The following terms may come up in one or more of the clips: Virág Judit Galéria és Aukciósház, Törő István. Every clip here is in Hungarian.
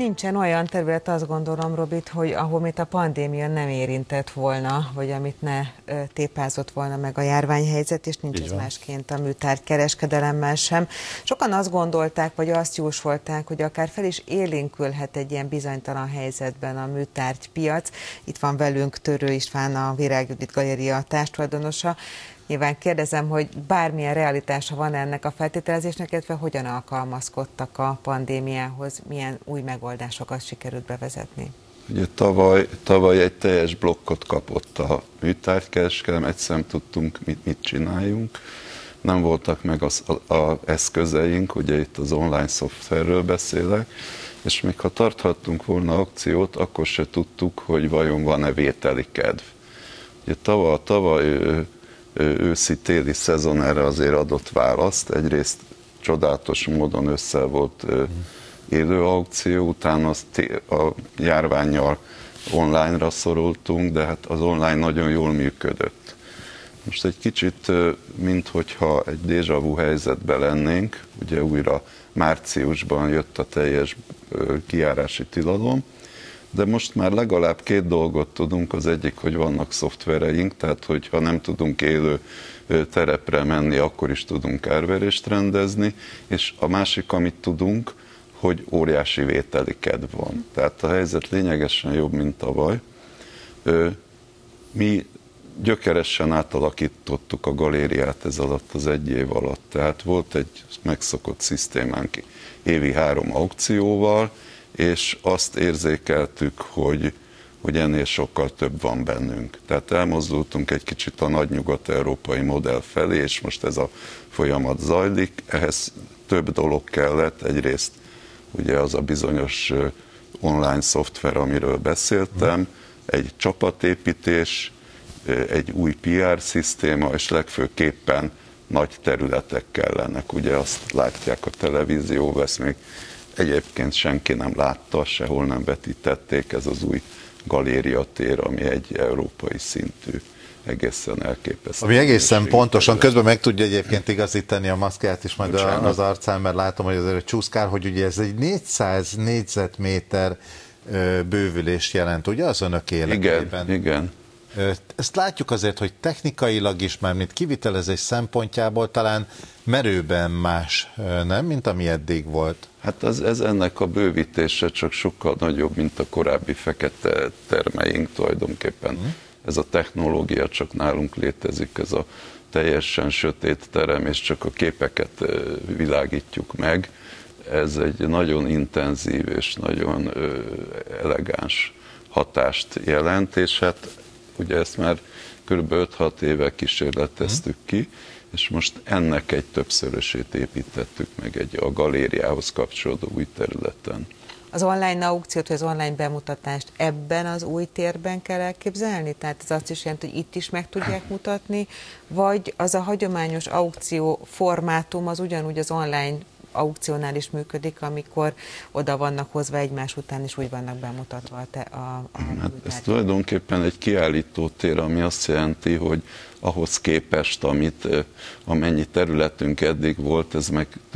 Nincsen olyan terület, azt gondolom, Robit, hogy ahol mit a pandémia nem érintett volna, vagy amit ne tépázott volna meg a járványhelyzet, és nincs ez másként a műtárgykereskedelemmel sem. Sokan azt gondolták, vagy azt jósolták, hogy akár fel is élénkülhet egy ilyen bizonytalan helyzetben a műtárgypiac. Itt van velünk Törő István, a Virág Judit Galéria társtulajdonosa. Nyilván kérdezem, hogy bármilyen realitása van ennek a feltételezésnek, illetve hogyan alkalmazkodtak a pandémiához, milyen új megoldásokat sikerült bevezetni? Ugye tavaly egy teljes blokkot kapott a műtárgykereskedelem, egyszerűen tudtunk, mit csináljunk. Nem voltak meg az eszközeink, ugye itt az online szoftverről beszélek, és még ha tarthattunk volna akciót, akkor se tudtuk, hogy vajon van-e vételi kedv. Ugye tavaly őszi-téli szezon erre azért adott választ. Egyrészt csodálatos módon össze volt élő aukció, utána a járvánnyal online-ra szorultunk, de hát az online nagyon jól működött. Most egy kicsit, minthogyha egy déjà vu helyzetben lennénk, ugye újra márciusban jött a teljes kijárási tilalom, de most már legalább két dolgot tudunk, az egyik, hogy vannak szoftvereink, tehát hogyha nem tudunk élő terepre menni, akkor is tudunk árverést rendezni, és a másik, amit tudunk, hogy óriási vételi kedv van. Tehát a helyzet lényegesen jobb, mint tavaly. Mi gyökeresen átalakítottuk a galériát ez alatt, az egy év alatt, tehát volt egy megszokott szisztémánk évi 3 aukcióval, és azt érzékeltük, hogy ennél sokkal több van bennünk. Tehát elmozdultunk egy kicsit a nagy nyugat-európai modell felé, és most ez a folyamat zajlik. Ehhez több dolog kellett, egyrészt ugye az a bizonyos online szoftver, amiről beszéltem, egy csapatépítés, egy új PR szisztéma, és legfőképpen nagy területek kellenek. Ugye azt látják a televízió, ezt még egyébként senki nem látta, sehol nem vetítették, ez az új galériatér, ami egy európai szintű, egészen elképesztő. Ami egészen pontosan, közben meg tudja egyébként igazítani a maszkát is majd az arcán, mert látom, hogy azért csúszkál, hogy ugye ez egy 400 négyzetméter bővülést jelent, ugye az önök életében? Igen, igen. Ezt látjuk azért, hogy technikailag is, mármint kivitelezés szempontjából talán merőben más, nem, mint ami eddig volt? Hát ez ennek a bővítése csak sokkal nagyobb, mint a korábbi fekete termeink tulajdonképpen. Ez a technológia csak nálunk létezik, ez a teljesen sötét terem, és csak a képeket világítjuk meg. Ez egy nagyon intenzív és nagyon elegáns hatást jelent, és hát ugye ezt már kb. 5-6 éve kísérleteztük ki, és most ennek egy többszörösét építettük meg a galériához kapcsolódó új területen. Az online aukciót, vagy az online bemutatást ebben az új térben kell elképzelni? Tehát ez azt is jelenti, hogy itt is meg tudják mutatni, vagy az a hagyományos aukció formátum az ugyanúgy az online aukciónál is működik, amikor oda vannak hozva egymás után, és úgy vannak bemutatva hát ez tulajdonképpen egy kiállítótér, ami azt jelenti, hogy ahhoz képest, amennyi területünk eddig volt, ez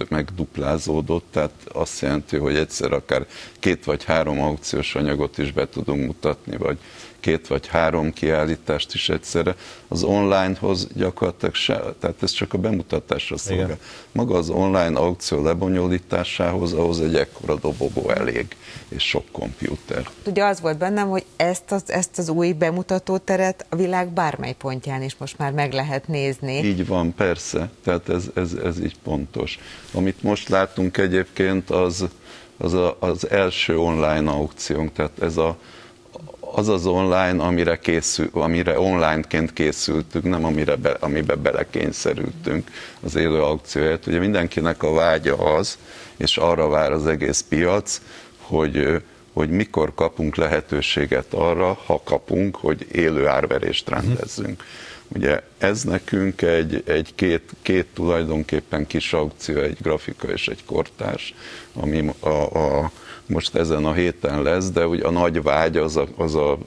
megduplázódott, tehát azt jelenti, hogy egyszer akár 2 vagy 3 aukciós anyagot is be tudunk mutatni, vagy 2 vagy 3 kiállítást is egyszerre. Az onlinehoz gyakorlatilag tehát ez csak a bemutatásra szolgál. Igen. Maga az online aukció lebonyolításához, ahhoz egy ekkora dobogó elég, és sok kompjúter. Ugye az volt bennem, hogy ezt az új bemutatóteret a világ bármely pontján is most már meg lehet nézni. Így van, persze. Tehát ez így pontos. Amit most látunk egyébként, az első online aukciónk, tehát ez az az online, amire onlineként készültünk, nem amibe belekényszerültünk az élő aukcióját. Ugye mindenkinek a vágya az, és arra vár az egész piac, hogy mikor kapunk lehetőséget arra, ha kapunk, hogy élő árverést rendezzünk. Ugye ez nekünk két tulajdonképpen kis aukció, egy grafika és egy kortárs, ami most ezen a héten lesz, de ugye a nagy vágy az a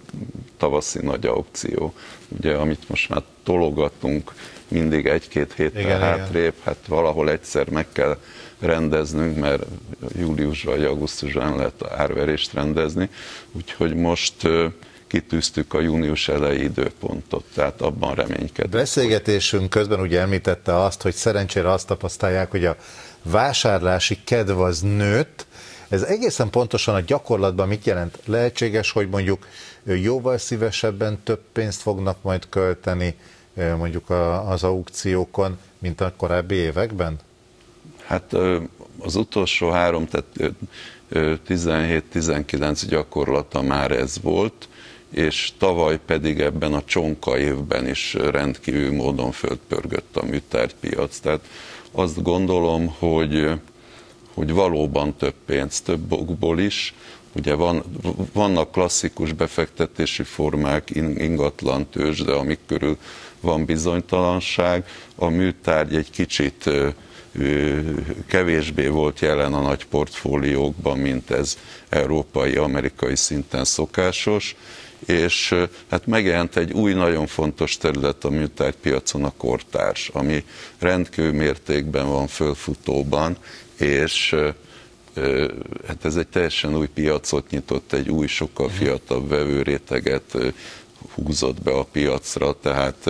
tavaszi nagy aukció, ugye, amit most már tologatunk mindig egy-két héttel hátrébb, hát valahol egyszer meg kell rendeznünk, mert júliusban vagy augusztusban lehet árverést rendezni, úgyhogy most kitűztük a június eleji időpontot, tehát abban reménykedünk. Beszélgetésünk közben ugye említette azt, hogy szerencsére azt tapasztalják, hogy a vásárlási kedv az nőtt. Ez egészen pontosan a gyakorlatban mit jelent? Lehetséges, hogy mondjuk jóval szívesebben több pénzt fognak majd költeni mondjuk az aukciókon, mint a korábbi években? Hát az utolsó három, tehát 17-19 gyakorlata már ez volt, és tavaly pedig ebben a csonka évben is rendkívül módon földpörgött a műtárgypiac. Tehát azt gondolom, hogy valóban több pénz, több okból is. Ugye vannak klasszikus befektetési formák, ingatlan tőzs, de amik körül van bizonytalanság. A műtárgy egy kicsit kevésbé volt jelen a nagy portfóliókban, mint ez európai, amerikai szinten szokásos, és hát megjelent egy új, nagyon fontos terület a műtárgypiacon, a kortárs, ami rendkívül mértékben van fölfutóban, és hát ez egy teljesen új piacot nyitott, egy új, sokkal fiatalabb vevőréteget húzott be a piacra, tehát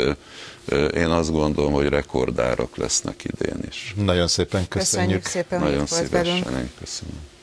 én azt gondolom, hogy rekordárak lesznek idén is. Nagyon szépen köszönjük. Köszönjük szépen, hogy volt velünk. Nagyon szívesen, én köszönöm.